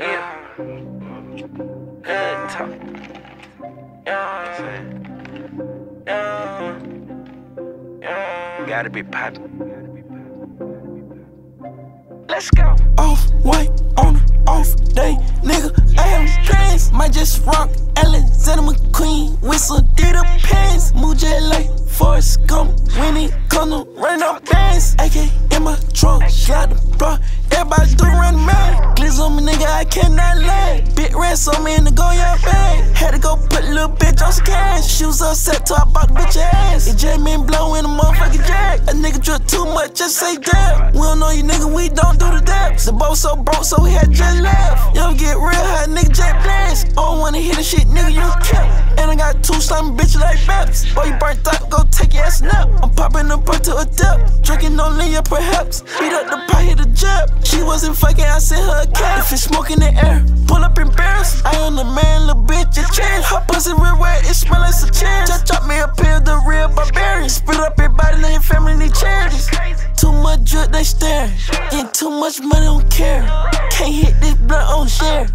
Yeah. Good talk. Yeah. Gotta be poppin'. Let's go. Off-White on the off day, nigga. I am trans. Might just rock Alexander McQueen with some Adidas pants. Muji like Forrest Gump when it come to run up bands. AK in my trunk, slide the block. Everybody do run mad. Glitz on me, nigga, I cannot lie. Big rest on me in the Goyard bag. Had to go put a little bitch on some cash. Shoes upset till I bought the bitch ass. It just been blowing a motherfucking jack. A nigga drip too much, just say dab. We don't know you, nigga, we don't do the dabs. The boat so broke, so we had just left. You don't get real hot, nigga, jet plans. I don't wanna hear the shit, nigga, you kept. And I got two slimy bitches like Baps. Boy, you burnt up, go take your ass nap. I'm popping the butt to a dip. Drinking no linear, perhaps. Beat up the pie, hit the jab. She wasn't fucking, I sent her a cat. If it's smoke in the air, pull up embarrassed. I am the man, little bitch, it's chance. Her pussy real red, it smell like some chance. Just drop me a pill, the real barbarian. Split up your body, let your family need charities. Too much drip, they staring. And too much money, don't care. Can't hit this blunt on share.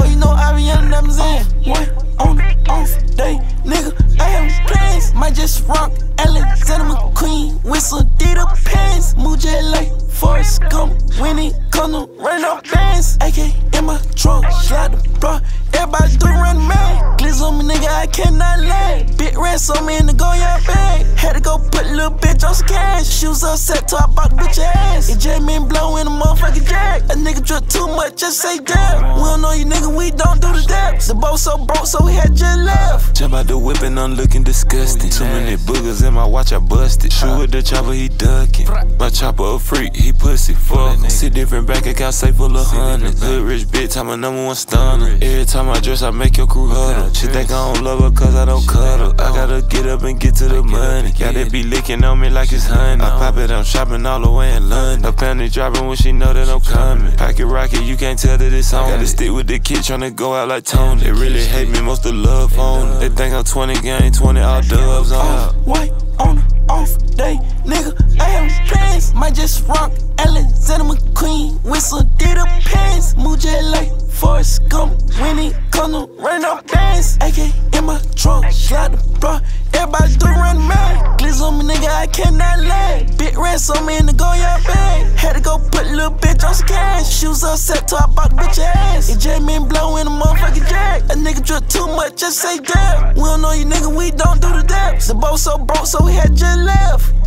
Boy, you know I be young, them in. One on the off day, nigga, I have plans. Might just rock Alexander McQueen with some Adidas pants. Muji like Forrest Gump when it come to run up bands. AK in my trunk, slide the block. Everybody do run mad. Glitz on me, nigga, I cannot lie. Big rest on me in the Goyard bag. Had to go put a little bitch on some cash. Shoes upset till I bought the bitch ass. It just been blowing a motherfucking jack. A nigga drip too much, just say dab. We don't know you, nigga, we don't do the dabs. The boat so broke, so we had just left. Jump out the whip and I'm looking disgusted. Too many boogers in my watch, I busted. Shoot with the chopper, he ducking. My chopper a freak, he pussy fuck. See different bank account, safe full of hundreds. Hood rich bitch, I'm a #1 stunner. Every time I dress, I make your crew huddle. She think I don't love her cause I don't cuddle. I gotta get up and get to the money. Gotta be licking on me like it's honey. I pop it, I'm shopping all the way in London. Her family dropping when she know that I'm coming. Pocket rocket, you can't tell that it's on. Gotta stick with the kid tryna go out like Tony. They really hate me, most of love on. They think I'm 20, gang 20, all dubs on. Off-White on the off day, nigga, I have plans. Might just rock Alexander McQueen with some Adidas pants. Muji like Forrest Gump when it come to run up bands. AK in my trunk, slide the block. Everybody do run mad. Glitz on me, nigga, I cannot lie. Big rest on me in the Goyard bag. Had to go put a little bitch on some cash. Shoes upset till I bought the bitch ass. It just been blowing a motherfucking jack. A nigga drip too much, just say dab. We don't know you, nigga, we don't do the dabs. The boat so broke, so we had just left.